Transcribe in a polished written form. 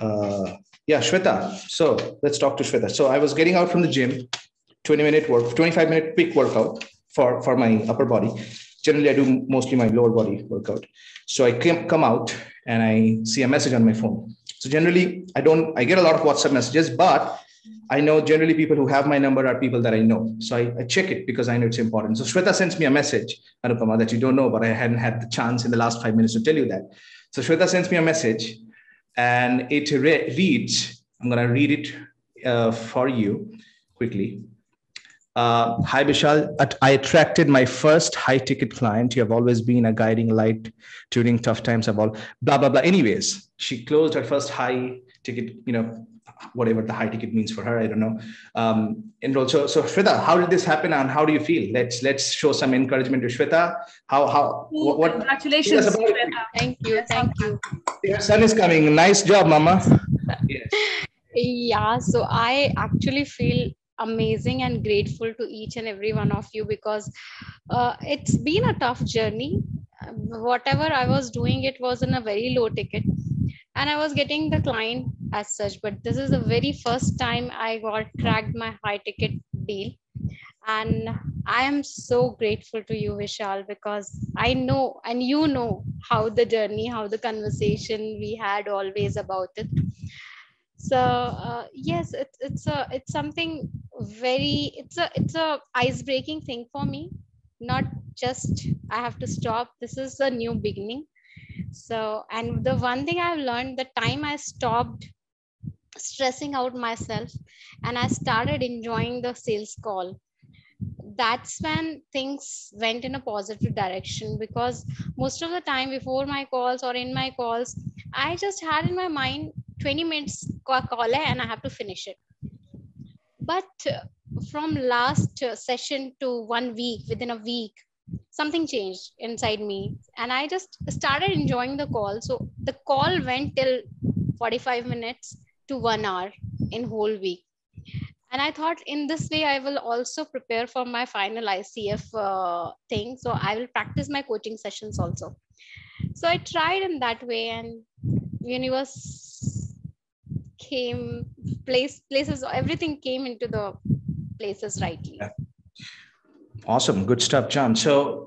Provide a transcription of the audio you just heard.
Yeah, Shweta. So let's talk to Shweta. So I was getting out from the gym, 25 minute quick workout for my upper body. Generally, I do mostly my lower body workout. So I come out and I see a message on my phone. So generally, I get a lot of WhatsApp messages, but I know generally people who have my number are people that I know. So I check it because I know it's important. So Shweta sends me a message, Anupama, that you don't know, but I hadn't had the chance in the last 5 minutes to tell you that. So Shweta sends me a message and it reads, I'm going to read it for you quickly. Hi, Bishal. I attracted my first high-ticket client. You have always been a guiding light during tough times of all, blah, blah, blah. Anyways, she closed her first high-ticket, you know, whatever the high ticket means for her, I don't know. And also, so Shweta, how did this happen and how do you feel? Let's show some encouragement to Shweta. What? Congratulations, Shweta. Thank you. Thank you. Your son is coming. Nice job, Mama. Yes. Yeah, so I actually feel amazing and grateful to each and every one of you because it's been a tough journey. Whatever I was doing, it was in a very low ticket. And I was getting the client as such, but this is the very first time I cracked my high ticket deal. And I am so grateful to you, Vishal, because I know, and you know how the journey, how the conversation we had always about it. So yes, it's something very, it's a ice-breaking thing for me. Not just, I have to stop. This is a new beginning. So, and the one thing I've learned, the time I stopped stressing out myself and I started enjoying the sales call, that's when things went in a positive direction, because most of the time before my calls or in my calls, I just had in my mind 20 minutes call and I have to finish it. But from last session to 1 week, within a week, something changed inside me and I just started enjoying the call. So the call went till 45 minutes to 1 hour in whole week. And I thought in this way, I will also prepare for my final ICF thing. So I will practice my coaching sessions also. So I tried in that way and universe came, places, everything came into the places rightly. Awesome. Good stuff, John. So